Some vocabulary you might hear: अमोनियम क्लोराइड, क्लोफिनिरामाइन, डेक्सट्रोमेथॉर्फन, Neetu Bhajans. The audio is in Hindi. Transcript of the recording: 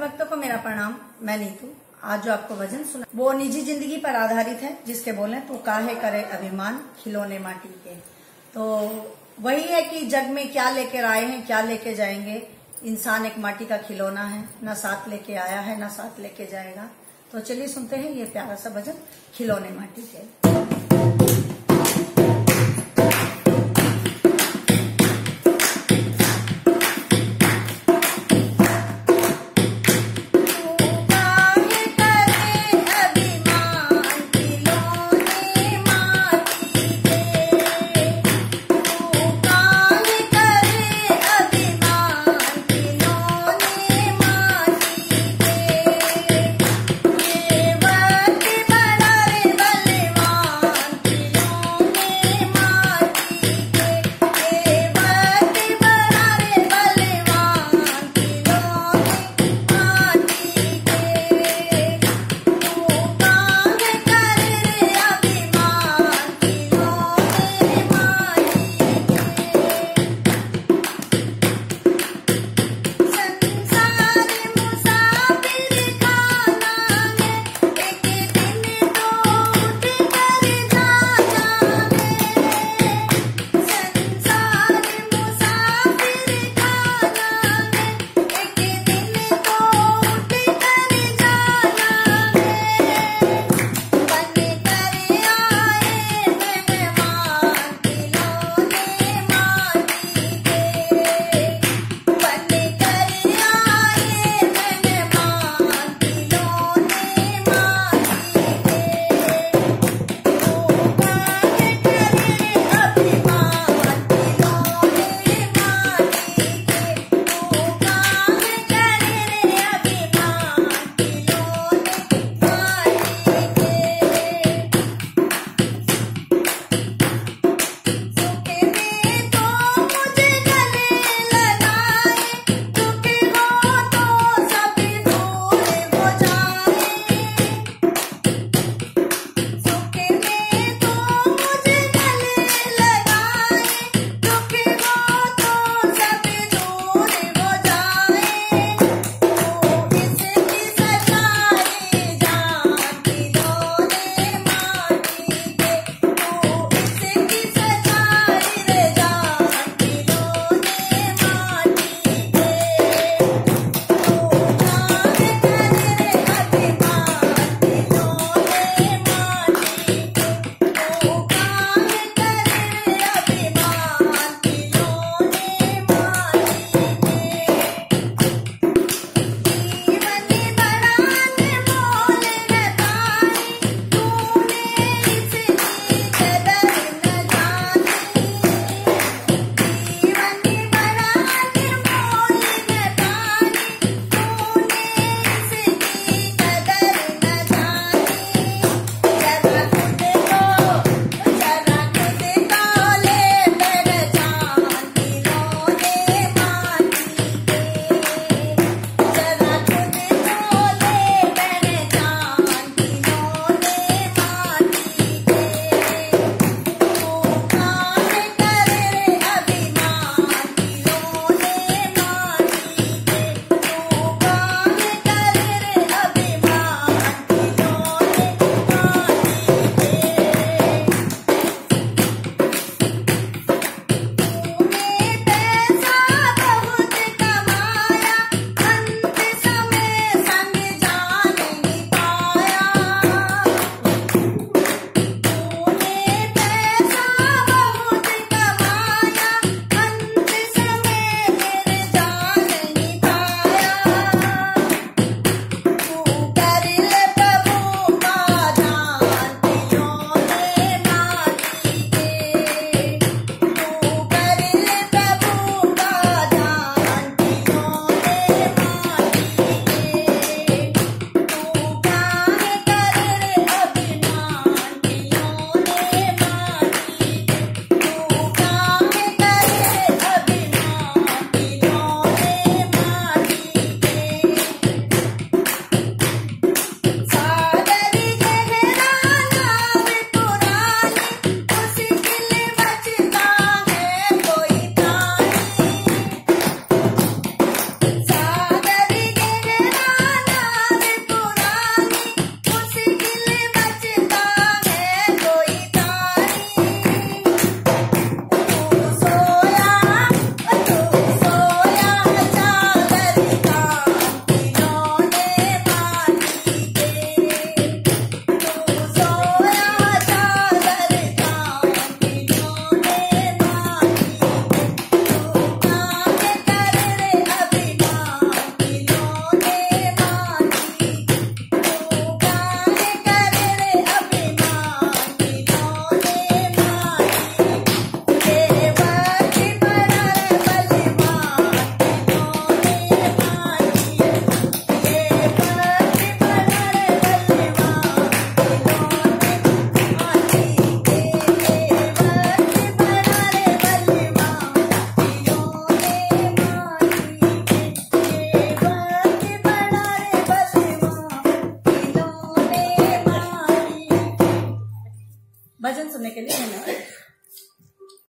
भक्तों को मेरा प्रणाम। मैं नीतू, आज जो आपको भजन सुना वो निजी जिंदगी पर आधारित है, जिसके बोले तो काहे करे अभिमान खिलौने माटी के। तो वही है कि जग में क्या लेकर आए हैं क्या लेके जाएंगे। इंसान एक माटी का खिलौना है, ना साथ लेके आया है ना साथ लेके जाएगा। तो चलिए सुनते हैं ये प्यारा सा भजन खिलौने माटी के। भजन सुनने के लिए धन्यवाद।